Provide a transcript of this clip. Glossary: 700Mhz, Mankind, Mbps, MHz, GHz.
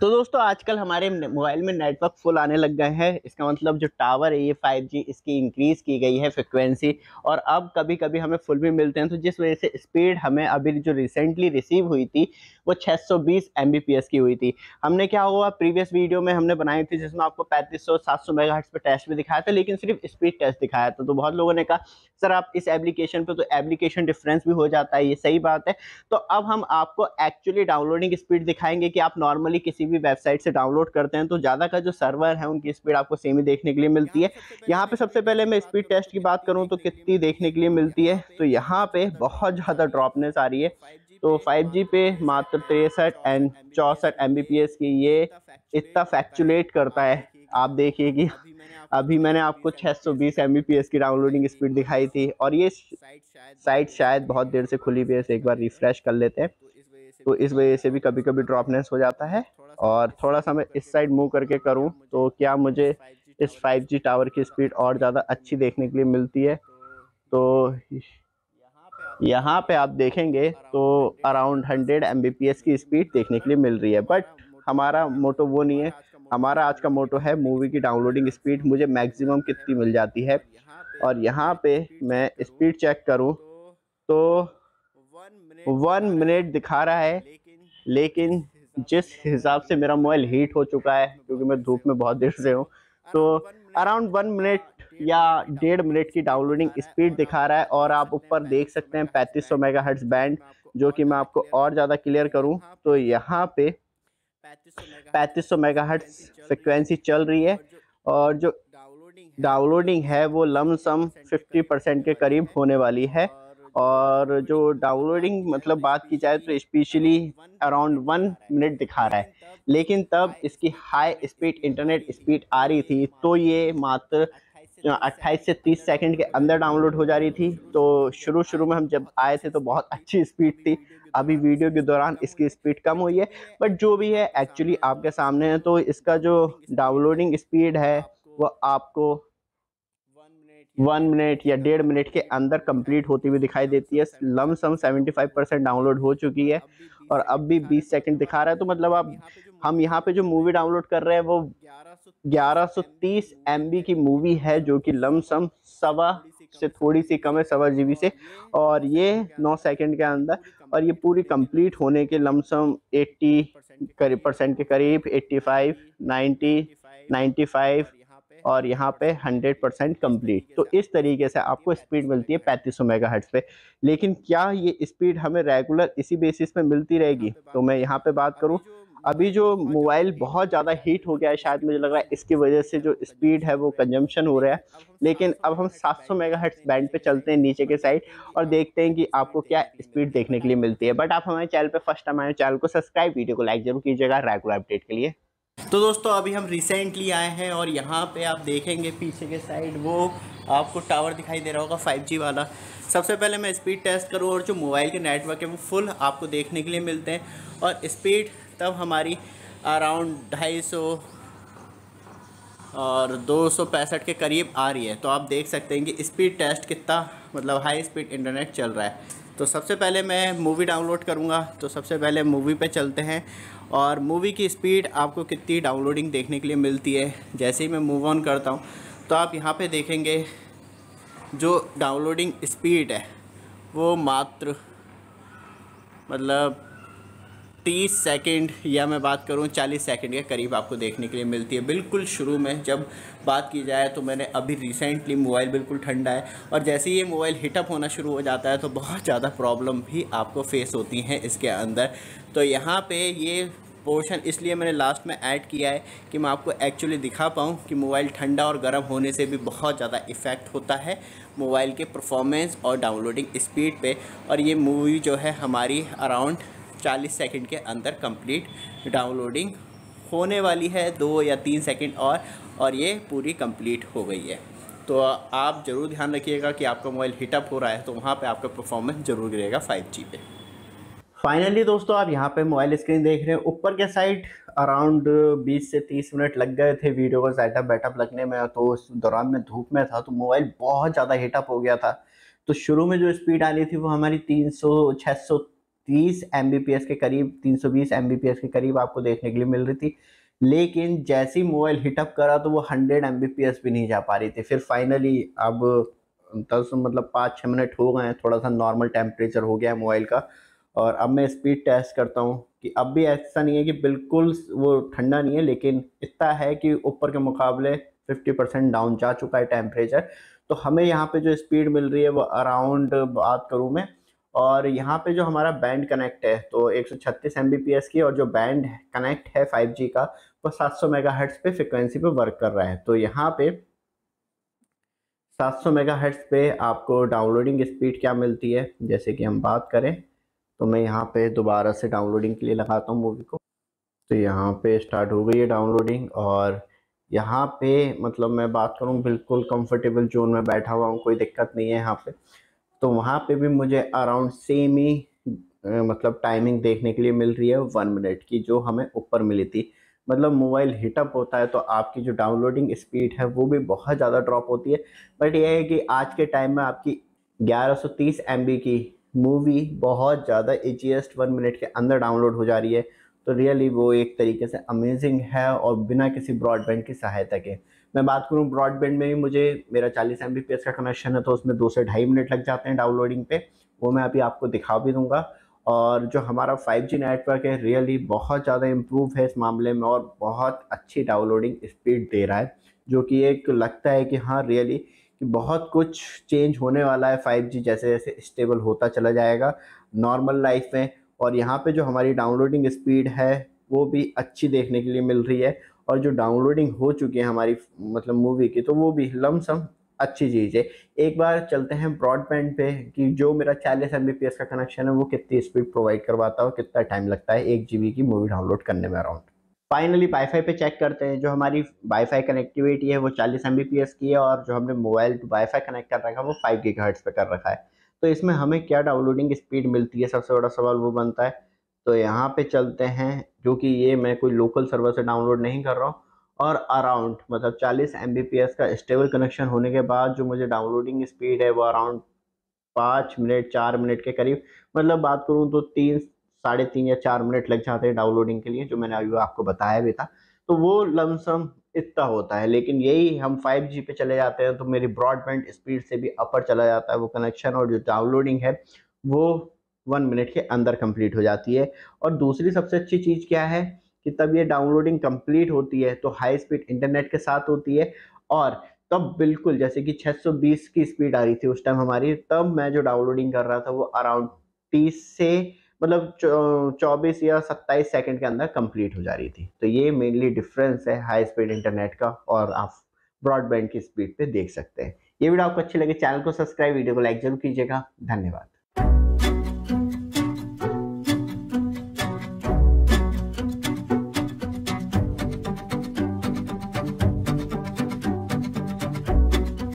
तो दोस्तों आजकल हमारे मोबाइल में नेटवर्क फुल आने लग गए हैं, इसका मतलब जो टावर है ये 5G इसकी इंक्रीज़ की गई है फ्रिक्वेंसी, और अब कभी कभी हमें फुल भी मिलते हैं, तो जिस वजह से स्पीड हमें अभी जो रिसेंटली रिसीव हुई थी वो 620 Mbps की हुई थी। हमने क्या हुआ प्रीवियस वीडियो में हमने बनाई थी जिसमें आपको 3500-700 मेगाहर्ट्ज़ पर टेस्ट भी दिखाया था, लेकिन सिर्फ स्पीड टेस्ट दिखाया था। तो बहुत लोगों ने कहा सर आप इस एप्लीकेशन पर तो एप्लीकेशन डिफरेंस भी हो जाता है, ये सही बात है। तो अब हम आपको एक्चुअली डाउनलोडिंग स्पीड दिखाएंगे कि आप नॉर्मली किसी भी वेबसाइट से डाउनलोड करते हैं तो ज़्यादा का जो सर्वर है उनकी स्पीड आपको सेम ही देखने के लिए मिलती है। यहाँ पे सबसे पहले मैं स्पीड टेस्ट की बात करूँ तो कितनी देखने के लिए मिलती है, तो यहाँ पे बहुत ज़्यादा ड्रॉपनेस आ रही है। तो 5G पे मात्र 63 और 64 Mbps की ये इतना फैक्चुलेट करता है। आप देखिए कि अभी मैंने आपको 620 Mbps की डाउनलोडिंग स्पीड दिखाई थी, और ये साइट शायद बहुत देर से खुली हुई है, एक बार रिफ्रेश कर लेते हैं, तो इस वजह से भी कभी कभी ड्रॉपनेस हो जाता है। और थोड़ा सा मैं इस साइड मूव करके करूं तो क्या मुझे इस 5G टावर की स्पीड और ज़्यादा अच्छी देखने के लिए मिलती है। तो यहाँ पे आप देखेंगे तो अराउंड 100 Mbps की स्पीड देखने के लिए मिल रही है। बट हमारा मोटो वो नहीं है, हमारा आज का मोटो है मूवी की डाउनलोडिंग स्पीड मुझे मैक्सिमम कितनी मिल जाती है। और यहाँ पे मैं स्पीड चेक करूँ तो 1 मिनट दिखा रहा है, लेकिन जिस हिसाब से मेरा मोबाइल हीट हो चुका है क्योंकि मैं धूप में बहुत देर से हूँ, तो अराउंड 1 मिनट या 1.5 मिनट की डाउनलोडिंग स्पीड दिखा रहा है। और आप ऊपर देख सकते हैं 3500 मेगाहर्ट्ज़ बैंड, जो कि मैं आपको और ज़्यादा क्लियर करूँ तो यहाँ पे 3500 मेगाहर्ट्ज़ फ्रिक्वेंसी चल रही है, और जो डाउनलोडिंग है वो लमसम 50% के करीब होने वाली है। और जो डाउनलोडिंग मतलब बात की जाए तो स्पेशली अराउंड 1 मिनट दिखा रहा है, लेकिन तब इसकी हाई स्पीड इंटरनेट स्पीड आ रही थी तो ये मात्र 28 से 30 सेकंड के अंदर डाउनलोड हो जा रही थी। तो शुरू में हम जब आए थे तो बहुत अच्छी स्पीड थी, अभी वीडियो के दौरान इसकी स्पीड कम हुई है। बट जो भी है एक्चुअली आपके सामने है, तो इसका जो डाउनलोडिंग स्पीड है वो आपको 1 मिनट या 1.5 मिनट के अंदर कंप्लीट होती हुई दिखाई देती है। लमसम 75% डाउनलोड हो चुकी है, और अब भी 20 सेकंड दिखा रहा है। तो मतलब आप हम यहाँ पे जो मूवी डाउनलोड कर रहे हैं वो 1130 MB की मूवी है, जो कि लमसम 1.25 GB से, और ये 9 सेकंड के अंदर, और ये पूरी कंप्लीट होने के लमसम 80% के करीब, 85, 90, 95 और यहाँ पे 100% कंप्लीट। तो इस तरीके से आपको स्पीड मिलती है 3500 मेगाहर्ट्ज़ पे। लेकिन क्या ये स्पीड हमें रेगुलर इसी बेसिस पे मिलती रहेगी? तो मैं यहाँ पे बात करूँ, अभी जो मोबाइल बहुत ज़्यादा हीट हो गया है, शायद मुझे लग रहा है इसकी वजह से जो स्पीड है वो कंजम्पशन हो रहा है। लेकिन अब हम 700 मेगाहर्ट्ज़ बैंड पे चलते हैं नीचे के साइड, और देखते हैं कि आपको क्या स्पीड देखने के लिए मिलती है। बट आप हमारे चैनल पे फर्स्ट टाइम आए, चैनल को सब्सक्राइब, वीडियो को लाइक जरूर कीजिएगा रेगुलर अपडेट के लिए। तो दोस्तों अभी हम रिसेंटली आए हैं, और यहाँ पे आप देखेंगे पीछे के साइड वो आपको टावर दिखाई दे रहा होगा 5G वाला। सबसे पहले मैं स्पीड टेस्ट करूँ, और जो मोबाइल के नेटवर्क है वो फुल आपको देखने के लिए मिलते हैं, और स्पीड तब हमारी अराउंड 250 और 265 के करीब आ रही है। तो आप देख सकते हैं कि स्पीड टेस्ट कितना मतलब हाई स्पीड इंटरनेट चल रहा है। तो सबसे पहले मैं मूवी डाउनलोड करूँगा, तो सबसे पहले मूवी पे चलते हैं, और मूवी की स्पीड आपको कितनी डाउनलोडिंग देखने के लिए मिलती है। जैसे ही मैं मूव ऑन करता हूँ तो आप यहाँ पे देखेंगे जो डाउनलोडिंग स्पीड है वो मात्र मतलब 30 सेकंड या मैं बात करूं 40 सेकंड के करीब आपको देखने के लिए मिलती है। बिल्कुल शुरू में जब बात की जाए तो मैंने अभी रिसेंटली मोबाइल बिल्कुल ठंडा है, और जैसे ही ये मोबाइल हीटअप होना शुरू हो जाता है तो बहुत ज़्यादा प्रॉब्लम भी आपको फेस होती हैं इसके अंदर। तो यहाँ पे ये पोर्शन इसलिए मैंने लास्ट में ऐड किया है कि मैं आपको एक्चुअली दिखा पाऊँ कि मोबाइल ठंडा और गर्म होने से भी बहुत ज़्यादा इफ़ेक्ट होता है मोबाइल के परफॉर्मेंस और डाउनलोडिंग स्पीड पे। और ये मूवी जो है हमारी अराउंड 40 सेकंड के अंदर कंप्लीट डाउनलोडिंग होने वाली है, 2 या 3 सेकंड और ये पूरी कंप्लीट हो गई है। तो आप ज़रूर ध्यान रखिएगा कि आपका मोबाइल हीटअप हो रहा है तो वहाँ पे आपका परफॉर्मेंस ज़रूर गिरेगा 5G पे। फाइनली दोस्तों आप यहाँ पे मोबाइल स्क्रीन देख रहे हैं, ऊपर के साइड अराउंड 20 से 30 मिनट लग गए थे वीडियो को सेटअप बैटअप लगने में। तो उस दौरान मैं धूप में था तो मोबाइल बहुत ज़्यादा हीटअप हो गया था। तो शुरू में जो स्पीड आ रही थी वो हमारी 300 600 330 Mbps के करीब, 320 Mbps के करीब आपको देखने के लिए मिल रही थी। लेकिन जैसे ही मोबाइल हिटअप करा तो वो 100 Mbps भी नहीं जा पा रही थी। फिर फाइनली अब 5-6 मिनट हो गए हैं, थोड़ा सा नॉर्मल टेम्परेचर हो गया है मोबाइल का, और अब मैं स्पीड टेस्ट करता हूँ कि अब भी ऐसा नहीं है कि बिल्कुल वो ठंडा नहीं है, लेकिन इतना है कि ऊपर के मुकाबले 50% डाउन जा चुका है टेम्परेचर। तो हमें यहाँ पे जो स्पीड मिल रही है वो अराउंड, बात करूँ मैं, और यहाँ पे जो हमारा बैंड कनेक्ट है तो 136 Mbps की, और जो बैंड कनेक्ट है 5G का वो 700 MHz पे फ्रिक्वेंसी पे वर्क कर रहा है। तो यहाँ पे 700 MHz पे आपको डाउनलोडिंग स्पीड क्या मिलती है, जैसे कि हम बात करें तो मैं यहाँ पे दोबारा से डाउनलोडिंग के लिए लगाता हूँ मूवी को। तो यहाँ पे स्टार्ट हो गई है डाउनलोडिंग, और यहाँ पे मतलब मैं बात करूँ बिल्कुल कंफर्टेबल जोन में बैठा हुआ हूँ, कोई दिक्कत नहीं है यहाँ पे। तो वहाँ पे भी मुझे अराउंड सेम ही मतलब टाइमिंग देखने के लिए मिल रही है 1 मिनट की, जो हमें ऊपर मिली थी। मतलब मोबाइल हिटअप होता है तो आपकी जो डाउनलोडिंग स्पीड है वो भी बहुत ज़्यादा ड्रॉप होती है। बट यह है कि आज के टाइम में आपकी 1130 MB की मूवी बहुत ज़्यादा इजीएस्ट 1 मिनट के अंदर डाउनलोड हो जा रही है। तो रियली वो एक तरीके से अमेजिंग है, और बिना किसी ब्रॉडबैंड की सहायता के। मैं बात करूँ ब्रॉडबैंड में भी मुझे, मेरा 40 Mbps का कनेक्शन है तो उसमें 2 से 2.5 मिनट लग जाते हैं डाउनलोडिंग पे, वो मैं अभी आपको दिखा भी दूंगा। और जो हमारा 5G नेटवर्क है रियली बहुत ज़्यादा इम्प्रूव है इस मामले में, और बहुत अच्छी डाउनलोडिंग स्पीड दे रहा है, जो कि एक लगता है कि हाँ रियली कि बहुत कुछ चेंज होने वाला है 5G जैसे जैसे स्टेबल होता चला जाएगा नॉर्मल लाइफ में। और यहाँ पे जो हमारी डाउनलोडिंग स्पीड है वो भी अच्छी देखने के लिए मिल रही है, और जो डाउनलोडिंग हो चुकी है हमारी मतलब मूवी की तो वो भी लमसम अच्छी चीज़ है। एक बार चलते हैं ब्रॉडबैंड पे कि जो मेरा 40 Mbps का कनेक्शन है वो कितनी स्पीड प्रोवाइड करवाता है, कितना टाइम लगता है 1 GB की मूवी डाउनलोड करने में अराउंड। फाइनली वाईफाई पे चेक करते हैं। जो हमारी वाईफाई कनेक्टिविटी है वो 40 Mbps की है, और जो हमने मोबाइल टू वाईफाई कनेक्ट कर रखा है वो 5 GHz पे कर रखा है। तो इसमें हमें क्या डाउनलोडिंग स्पीड मिलती है, सबसे बड़ा सवाल वो बनता है। तो यहाँ पे चलते हैं, जो कि ये मैं कोई लोकल सर्वर से डाउनलोड नहीं कर रहा हूँ, और अराउंड मतलब 40 Mbps का स्टेबल कनेक्शन होने के बाद जो मुझे डाउनलोडिंग स्पीड है वो अराउंड 5 मिनट 4 मिनट के करीब, मतलब बात करूँ तो 3, 3.5 या 4 मिनट लग जाते हैं डाउनलोडिंग के लिए, जो मैंने अभी आपको बताया भी था। तो वो लमसम इतना होता है। लेकिन यही हम 5G पे चले जाते हैं तो मेरी ब्रॉडबैंड स्पीड से भी अपर चला जाता है वो कनेक्शन, और जो डाउनलोडिंग है वो 1 मिनट के अंदर कंप्लीट हो जाती है। और दूसरी सबसे अच्छी चीज़ क्या है कि तब ये डाउनलोडिंग कंप्लीट होती है तो हाई स्पीड इंटरनेट के साथ होती है, और तब बिल्कुल जैसे कि 620 की स्पीड आ रही थी उस टाइम हमारी, तब मैं जो डाउनलोडिंग कर रहा था वो अराउंड 24 या 27 सेकंड के अंदर कंप्लीट हो जा रही थी। तो ये मेनली डिफरेंस है हाई स्पीड इंटरनेट का, और आप ब्रॉडबैंड की स्पीड पे देख सकते हैं। ये वीडियो आपको अच्छी लगे चैनल को सब्सक्राइब, वीडियो को लाइक जरूर कीजिएगा। धन्यवाद।